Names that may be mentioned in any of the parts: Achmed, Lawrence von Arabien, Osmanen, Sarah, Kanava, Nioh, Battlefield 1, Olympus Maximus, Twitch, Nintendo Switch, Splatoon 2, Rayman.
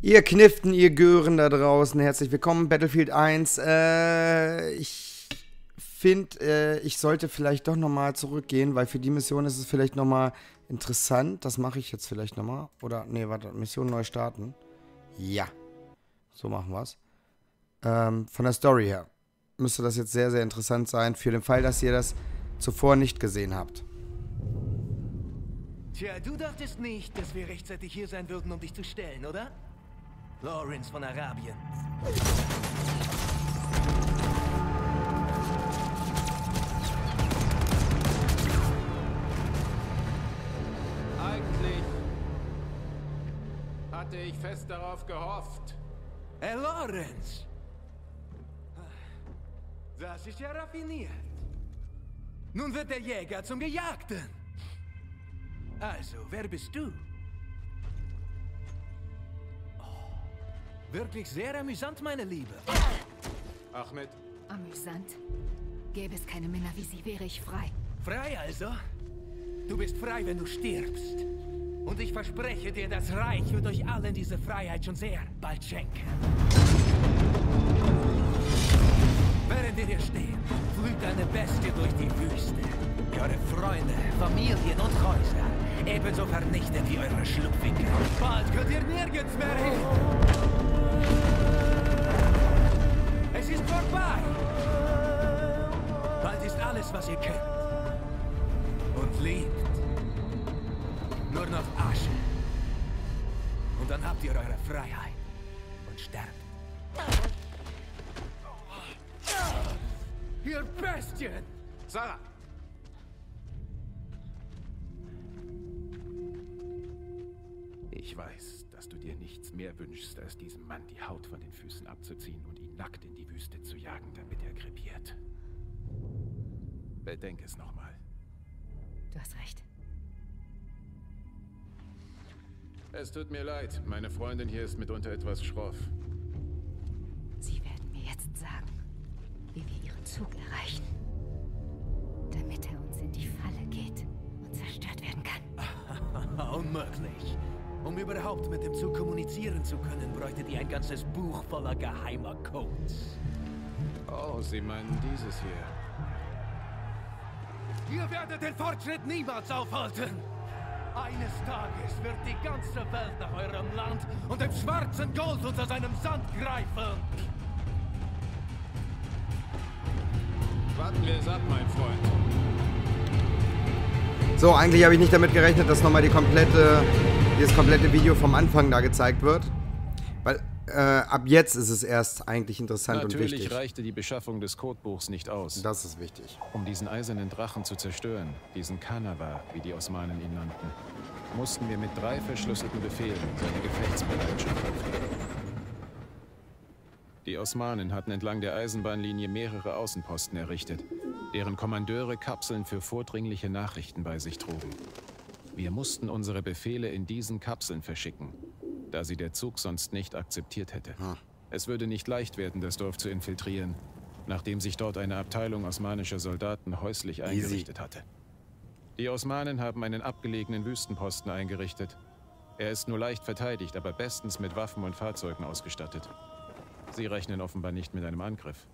Ihr Knifften, ihr Gören da draußen, herzlich willkommen, Battlefield 1. Ich finde, ich sollte vielleicht doch nochmal zurückgehen, weil für die Mission ist es vielleicht nochmal interessant. Das mache ich jetzt vielleicht nochmal. Oder, nee, warte, Mission neu starten. Ja, so machen wir es. Von der Story her müsste das jetzt sehr, sehr interessant sein, für den Fall, dass ihr das zuvor nicht gesehen habt. Tja, du dachtest nicht, dass wir rechtzeitig hier sein würden, um dich zu stellen, oder? Lawrence von Arabien. Eigentlich hatte ich fest darauf gehofft. Hey, Lawrence! Das ist ja raffiniert. Nun wird der Jäger zum Gejagten. Also, wer bist du? Wirklich sehr amüsant, meine Liebe. Achmed. Amüsant? Gäbe es keine Männer wie sie, wäre ich frei. Frei also? Du bist frei, wenn du stirbst. Und ich verspreche dir, das Reich wird euch allen diese Freiheit schon sehr bald schenken. Während wir hier stehen, flügt eine Bestie durch die Wüste. Eure Freunde, Familien und Häuser ebenso vernichtet wie eure Schlupfwinkel. Bald könnt ihr nirgends mehr hin. Es ist vorbei! Bald ist alles, was ihr kennt und liebt, nur noch Asche. Und dann habt ihr eure Freiheit und sterbt. Ihr Bestien! Sarah! Ich weiß, dass du dir nichts mehr wünschst, als diesem Mann die Haut von den Füßen abzuziehen und ihn nackt in die Wüste zu jagen, damit er krepiert. Bedenk es nochmal. Du hast recht. Es tut mir leid, meine Freundin hier ist mitunter etwas schroff. Sie werden mir jetzt sagen, wie wir ihren Zug erreichen, damit er uns in die Falle geht und zerstört werden kann. Unmöglich. Um überhaupt mit dem Zug kommunizieren zu können, bräuchtet ihr ein ganzes Buch voller geheimer Codes. Oh, Sie meinen dieses hier. Ihr werdet den Fortschritt niemals aufhalten! Eines Tages wird die ganze Welt nach eurem Land und dem schwarzen Gold unter seinem Sand greifen! Warten wir es ab, mein Freund. So, eigentlich habe ich nicht damit gerechnet, dass nochmal das komplette Video vom Anfang da gezeigt wird, weil ab jetzt ist es erst eigentlich interessant und wichtig. Natürlich reichte die Beschaffung des Codebuchs nicht aus. Das ist wichtig. Um diesen eisernen Drachen zu zerstören, diesen Kanava, wie die Osmanen ihn nannten, mussten wir mit 3 verschlüsselten Befehlen seine Gefechtsbereitschaft aufnehmen. Die Osmanen hatten entlang der Eisenbahnlinie mehrere Außenposten errichtet, deren Kommandeure Kapseln für vordringliche Nachrichten bei sich trugen. Wir mussten unsere Befehle in diesen Kapseln verschicken, da sie der Zug sonst nicht akzeptiert hätte. Es würde nicht leicht werden, das Dorf zu infiltrieren, nachdem sich dort eine Abteilung osmanischer Soldaten häuslich eingerichtet hatte. Die Osmanen haben einen abgelegenen Wüstenposten eingerichtet. Er ist nur leicht verteidigt, aber bestens mit Waffen und Fahrzeugen ausgestattet. Sie rechnen offenbar nicht mit einem Angriff.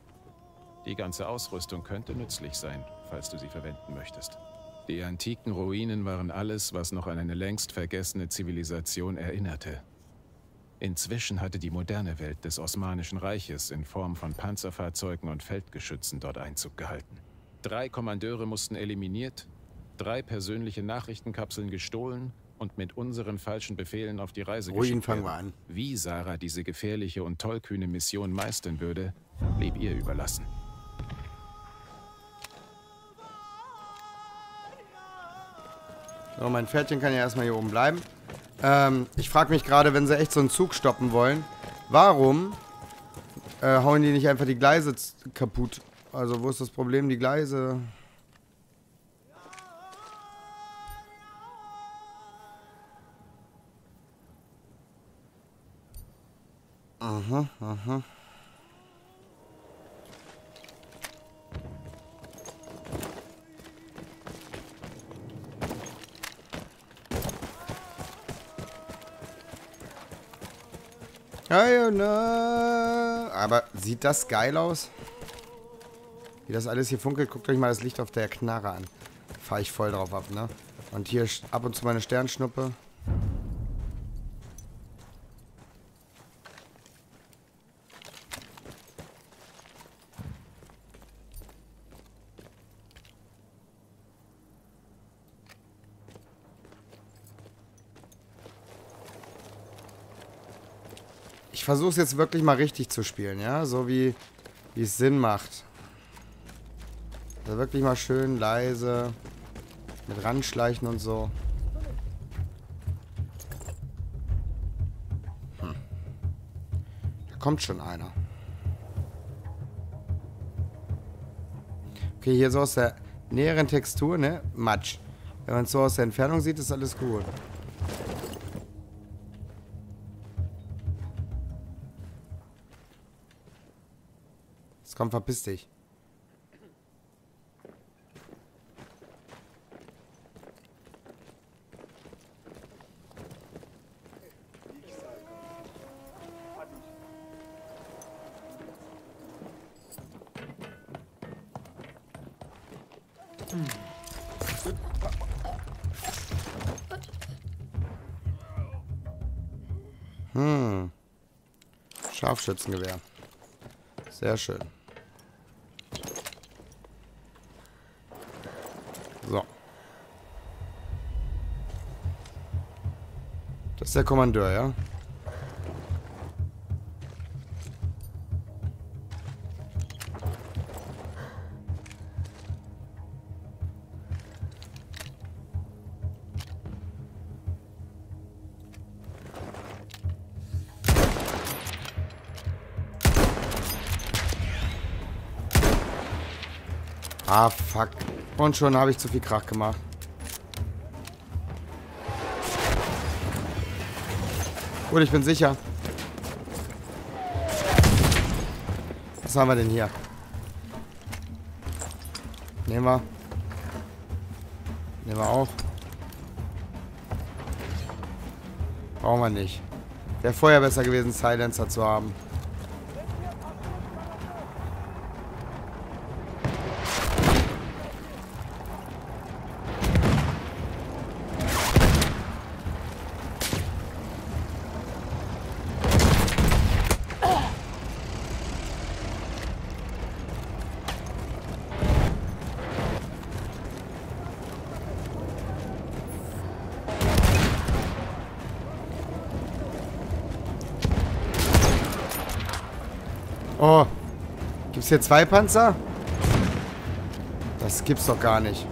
Die ganze Ausrüstung könnte nützlich sein, falls du sie verwenden möchtest. Die antiken Ruinen waren alles, was noch an eine längst vergessene Zivilisation erinnerte. Inzwischen hatte die moderne Welt des Osmanischen Reiches in Form von Panzerfahrzeugen und Feldgeschützen dort Einzug gehalten. 3 Kommandeure mussten eliminiert, 3 persönliche Nachrichtenkapseln gestohlen und mit unseren falschen Befehlen auf die Reise geschickt werden. Wie Sarah diese gefährliche und tollkühne Mission meistern würde, blieb ihr überlassen. So, mein Pferdchen kann ja erstmal hier oben bleiben. Ich frage mich gerade, wenn sie echt so einen Zug stoppen wollen, warum hauen die nicht einfach die Gleise kaputt? Also, wo ist das Problem? Die Gleise... Aha, aha. Aber sieht das geil aus? Wie das alles hier funkelt, guckt euch mal das Licht auf der Knarre an. Fahre ich voll drauf ab, ne? Und hier ab und zu meine Sternschnuppe. Ich versuche es jetzt wirklich mal richtig zu spielen, ja? So wie es Sinn macht. Also wirklich mal schön leise mit ranschleichen und so. Da kommt schon einer. Okay, hier so aus der näheren Textur, ne? Matsch. Wenn man es so aus der Entfernung sieht, ist alles gut. Jetzt komm, verpiss dich. Scharfschützengewehr. Sehr schön. So. Das ist der Kommandeur, ja? Ah, fuck. Und schon habe ich zu viel Krach gemacht. Gut, ich bin sicher. Was haben wir denn hier? Nehmen wir. Nehmen wir auch. Brauchen wir nicht. Wäre vorher besser gewesen, Silencer zu haben. Oh, gibt's hier zwei Panzer? Das gibt's doch gar nicht.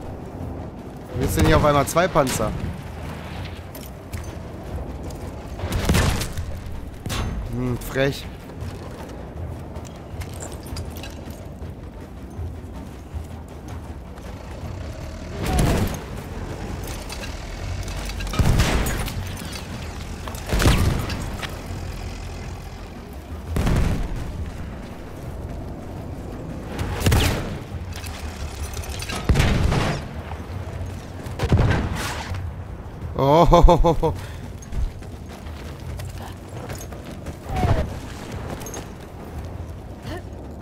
Wie ist denn hier auf einmal zwei Panzer? Hm, frech. Oh.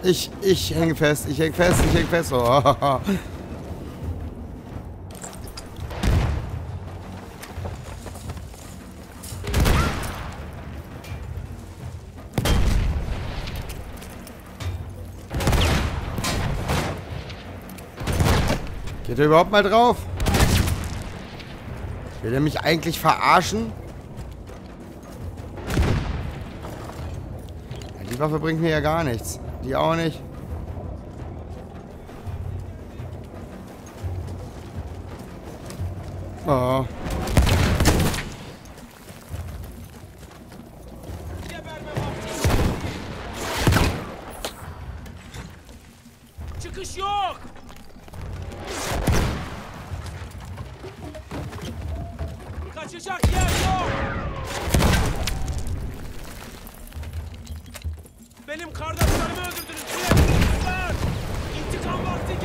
Ich hänge fest, ich hänge fest, ich hänge fest. Oh. Geht er überhaupt mal drauf? Will er mich eigentlich verarschen? Die Waffe bringt mir ja gar nichts. Die auch nicht. Oh.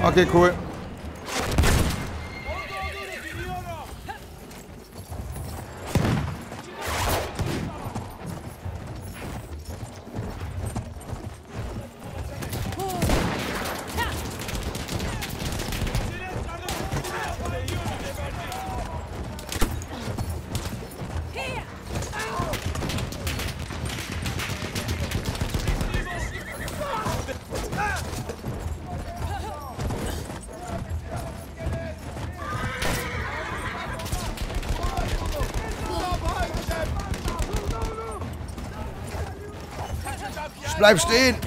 Okay, cool. Ich bleib stehen!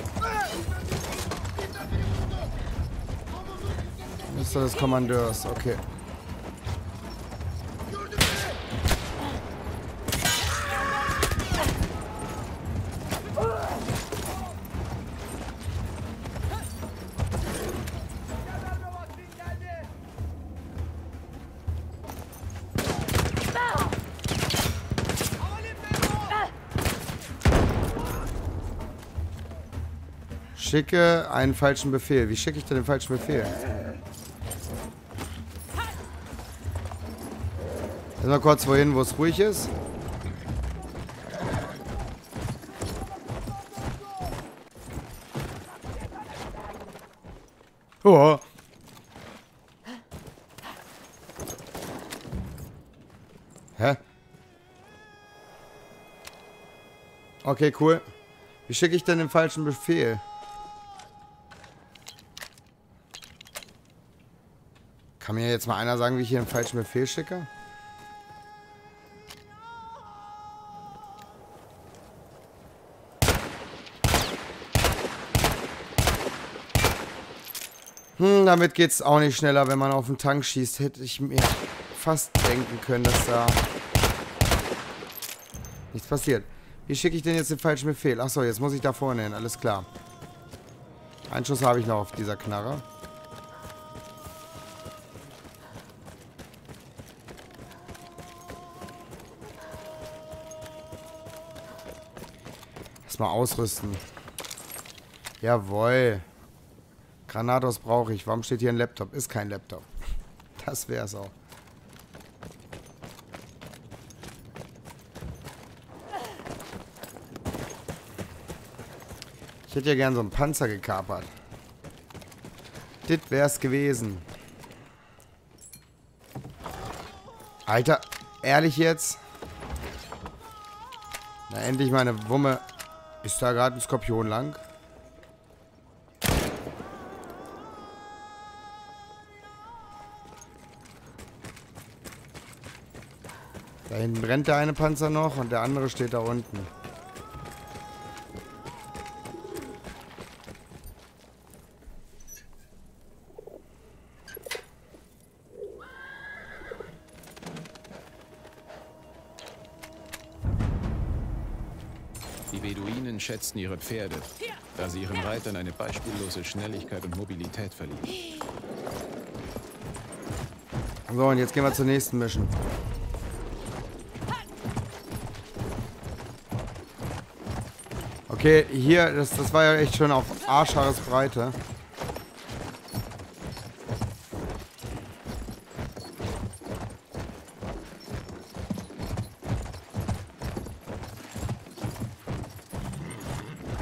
Liste des Kommandeurs, okay. Schicke einen falschen Befehl. Wie schicke ich denn den falschen Befehl? Mal kurz wohin, wo es ruhig ist. Oh. Hä? Okay, cool. Wie schicke ich denn den falschen Befehl? Kann mir jetzt mal einer sagen, wie ich hier einen falschen Befehl schicke? Hm, damit geht's auch nicht schneller, wenn man auf den Tank schießt. Hätte ich mir fast denken können, dass da nichts passiert. Wie schicke ich denn jetzt den falschen Befehl? Achso, jetzt muss ich da vorne hin, alles klar. Einen Schuss habe ich noch auf dieser Knarre. Mal ausrüsten. Jawohl. Granatos brauche ich. Warum steht hier ein Laptop? Ist kein Laptop. Das wär's auch. Ich hätte ja gern so einen Panzer gekapert. Das wär's gewesen. Alter, ehrlich jetzt? Na, endlich meine Wumme. Ist da gerade ein Skorpion lang? Da hinten brennt der eine Panzer noch und der andere steht da unten. Schätzten ihre Pferde, da sie ihren Reitern eine beispiellose Schnelligkeit und Mobilität verliehen. So, und jetzt gehen wir zur nächsten Mission. Okay, hier, das war ja echt schon auf Arschhaaresbreite.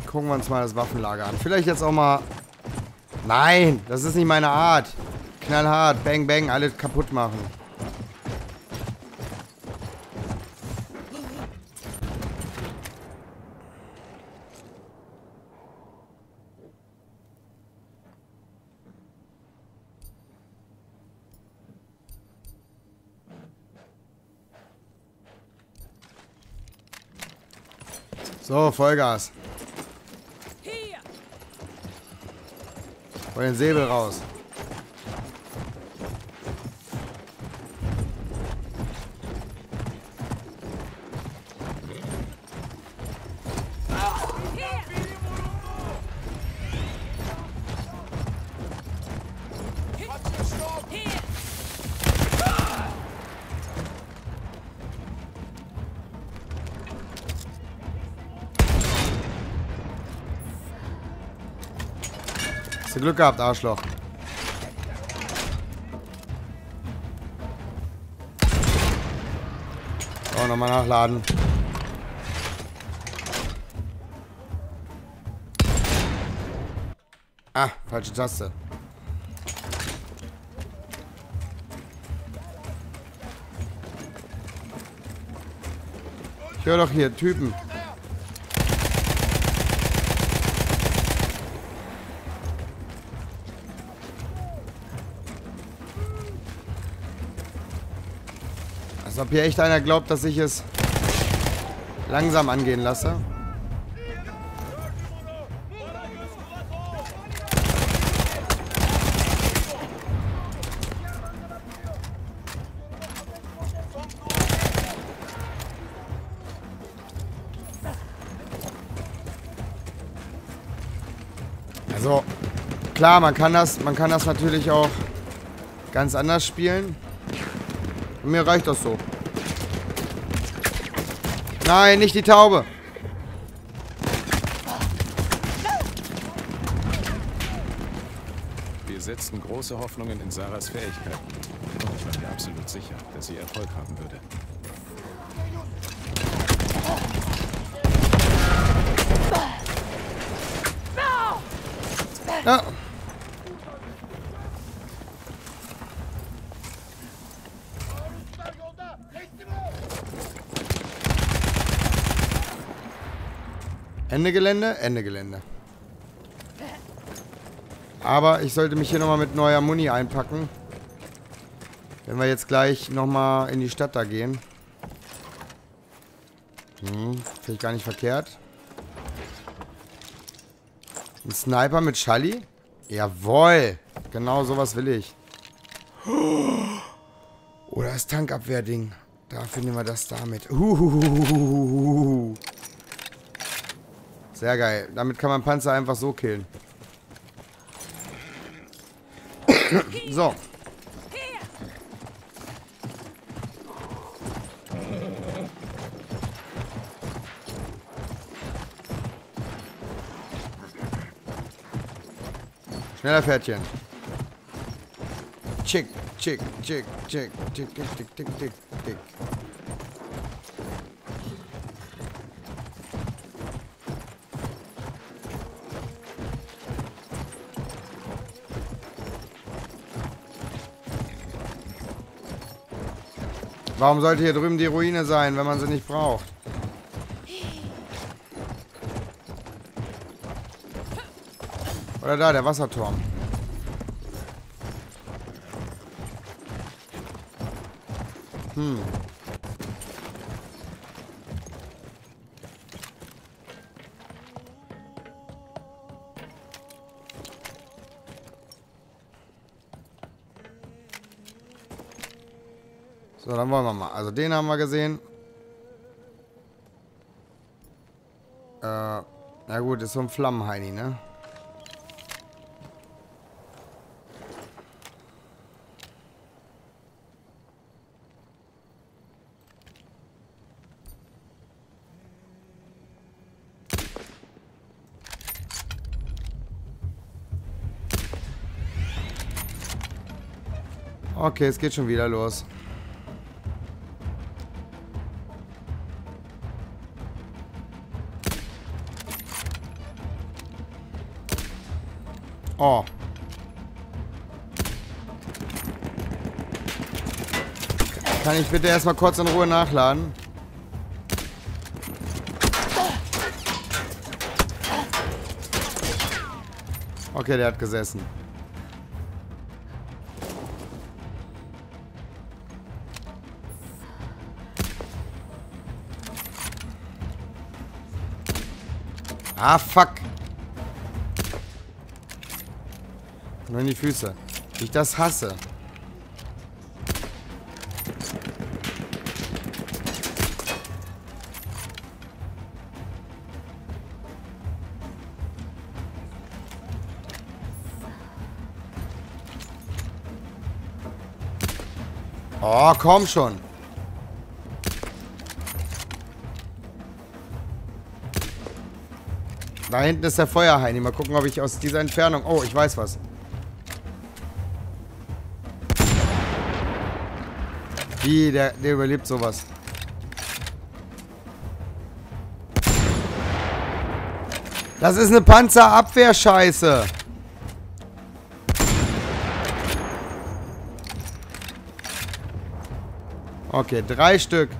Gucken wir uns mal das Waffenlager an. Vielleicht jetzt auch mal... Nein, das ist nicht meine Art. Knallhart, bang, bang, alle kaputt machen. So, Vollgas. Hol den Säbel raus. Glück gehabt, Arschloch. So, nochmal nachladen. Ah, falsche Taste. Ich höre doch hier Typen. Als ob hier echt einer glaubt, dass ich es langsam angehen lasse. Also, klar, man kann das natürlich auch ganz anders spielen. Und mir reicht das so. Nein, nicht die Taube. Wir setzten große Hoffnungen in Sarahs Fähigkeiten. Und ich war mir absolut sicher, dass sie Erfolg haben würde. Ja. Ende Gelände, Ende Gelände. Aber ich sollte mich hier nochmal mit neuer Muni einpacken. Wenn wir jetzt gleich nochmal in die Stadt da gehen. Finde ich gar nicht verkehrt. Ein Sniper mit Schalli? Jawohl! Genau sowas will ich. Oder das Tankabwehrding. Dafür nehmen wir das damit. Sehr geil. Damit kann man Panzer einfach so killen. So. Schneller, Pferdchen. Chick, chick, chick, chick, chick, chick, chick, chick, chick, chick. Warum sollte hier drüben die Ruine sein, wenn man sie nicht braucht? Oder da, der Wasserturm. So, dann wollen wir mal. Also den haben wir gesehen. Na gut, ist so ein Flammenheini, ne? Okay, es geht schon wieder los. Oh. Kann ich bitte erstmal kurz in Ruhe nachladen? Okay, der hat gesessen. Ah, fuck. Nur in die Füße. Ich das hasse. Oh, komm schon. Da hinten ist der Feuerheini. Mal gucken, ob ich aus dieser Entfernung... Oh, ich weiß was. Wie, der überlebt sowas. Das ist eine Panzerabwehrscheiße. Okay, 3 Stück.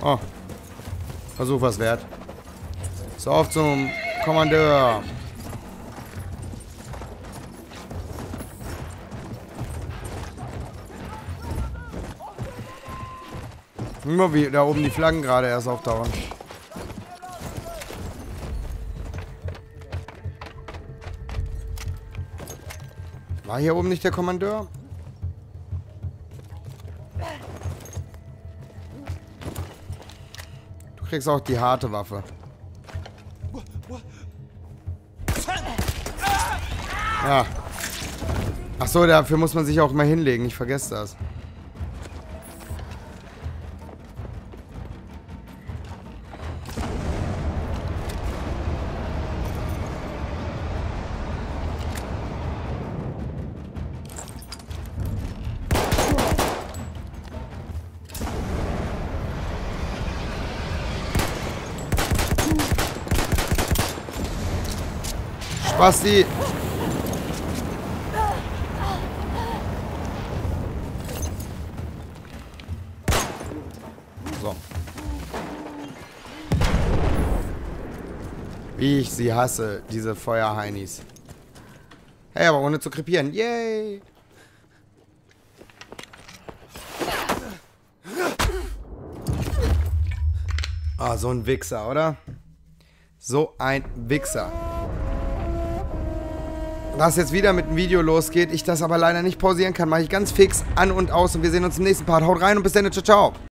Oh. Versuch was wert. So, auf zum Kommandeur. Nur wie da oben die Flaggen gerade erst auftauchen. War hier oben nicht der Kommandeur? kriegst auch die harte Waffe. Ja. Ach so, dafür muss man sich auch mal hinlegen. Ich vergesse das. Basti! So. Wie ich sie hasse, diese Feuerheinis. Hey, aber ohne zu krepieren. Yay! Ah, so ein Wichser, oder? So ein Wichser. Dass jetzt wieder mit dem Video losgeht, ich das aber leider nicht pausieren kann, mache ich ganz fix an und aus und wir sehen uns im nächsten Part. Haut rein und bis dann, ciao, ciao.